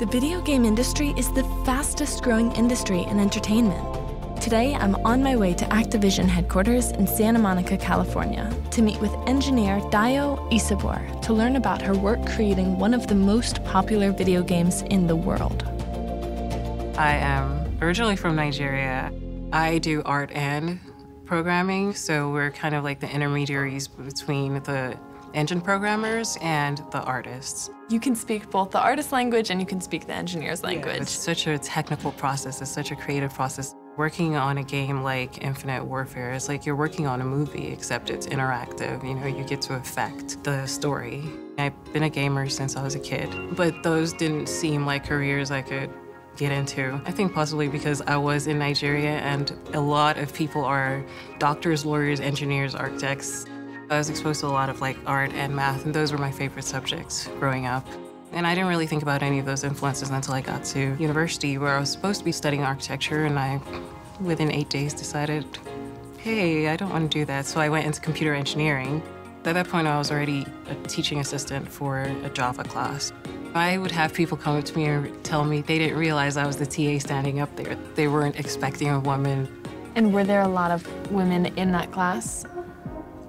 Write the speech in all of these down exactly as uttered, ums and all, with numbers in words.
The video game industry is the fastest growing industry in entertainment. Today, I'm on my way to Activision headquarters in Santa Monica, California, to meet with engineer Dayo Isabor to learn about her work creating one of the most popular video games in the world. I am originally from Nigeria. I do art and programming, so we're kind of like the intermediaries between the engine programmers and the artists. You can speak both the artist language and you can speak the engineer's language. Yeah, it's such a technical process, it's such a creative process. Working on a game like Infinite Warfare is like you're working on a movie, except it's interactive. You know, you get to affect the story. I've been a gamer since I was a kid, but those didn't seem like careers I could get into. I think possibly because I was in Nigeria and a lot of people are doctors, lawyers, engineers, architects. I was exposed to a lot of like art and math, and those were my favorite subjects growing up. And I didn't really think about any of those influences until I got to university, where I was supposed to be studying architecture, and I, within eight days, decided, hey, I don't want to do that. So I went into computer engineering. At that point, I was already a teaching assistant for a Java class. I would have people come up to me and tell me they didn't realize I was the T A standing up there. They weren't expecting a woman. And were there a lot of women in that class?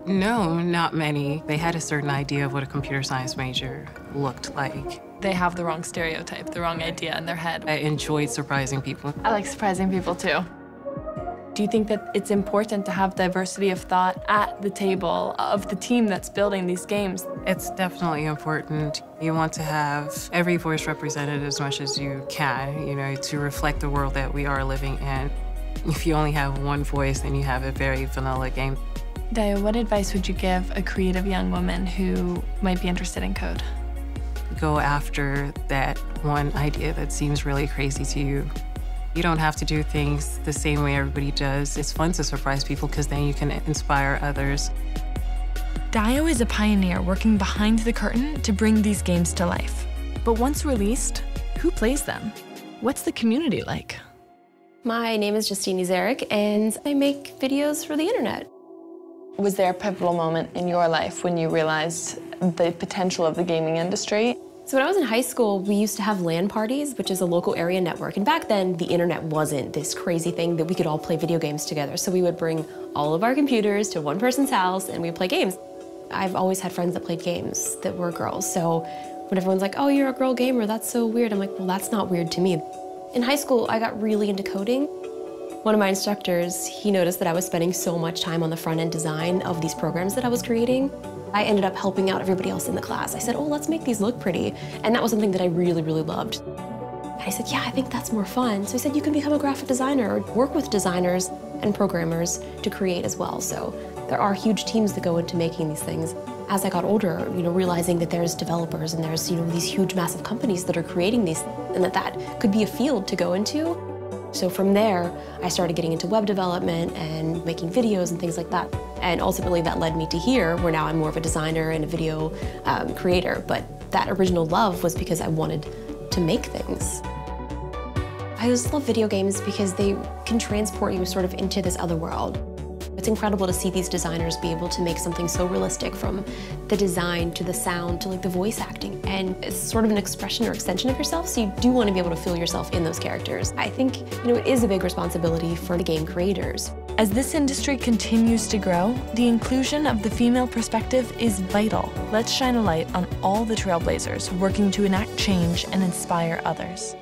No, not many. They had a certain idea of what a computer science major looked like. They have the wrong stereotype, the wrong idea in their head. I enjoyed surprising people. I like surprising people too. Do you think that it's important to have diversity of thought at the table of the team that's building these games? It's definitely important. You want to have every voice represented as much as you can, you know, to reflect the world that we are living in. If you only have one voice, then you have a very vanilla game. Dayo, what advice would you give a creative young woman who might be interested in code? Go after that one idea that seems really crazy to you. You don't have to do things the same way everybody does. It's fun to surprise people because then you can inspire others. Dayo is a pioneer working behind the curtain to bring these games to life. But once released, who plays them? What's the community like? My name is Justine Zarek, and I make videos for the internet. Was there a pivotal moment in your life when you realized the potential of the gaming industry? So when I was in high school, we used to have LAN parties, which is a local area network. And back then, the internet wasn't this crazy thing that we could all play video games together. So we would bring all of our computers to one person's house and we'd play games. I've always had friends that played games that were girls. So when everyone's like, oh, you're a girl gamer, that's so weird. I'm like, well, that's not weird to me. In high school, I got really into coding. One of my instructors, he noticed that I was spending so much time on the front-end design of these programs that I was creating. I ended up helping out everybody else in the class. I said, oh, let's make these look pretty. And that was something that I really, really loved. And I said, yeah, I think that's more fun. So he said, you can become a graphic designer or work with designers and programmers to create as well. So there are huge teams that go into making these things. As I got older, you know, realizing that there's developers and there's, you know, these huge, massive companies that are creating these, and that that could be a field to go into. So from there, I started getting into web development and making videos and things like that. And ultimately that led me to here, where now I'm more of a designer and a video um, creator. But that original love was because I wanted to make things. I just love video games because they can transport you sort of into this other world. It's incredible to see these designers be able to make something so realistic, from the design to the sound to like the voice acting. And it's sort of an expression or extension of yourself, so you do want to be able to feel yourself in those characters. I think, you know, it is a big responsibility for the game creators. As this industry continues to grow, the inclusion of the female perspective is vital. Let's shine a light on all the trailblazers working to enact change and inspire others.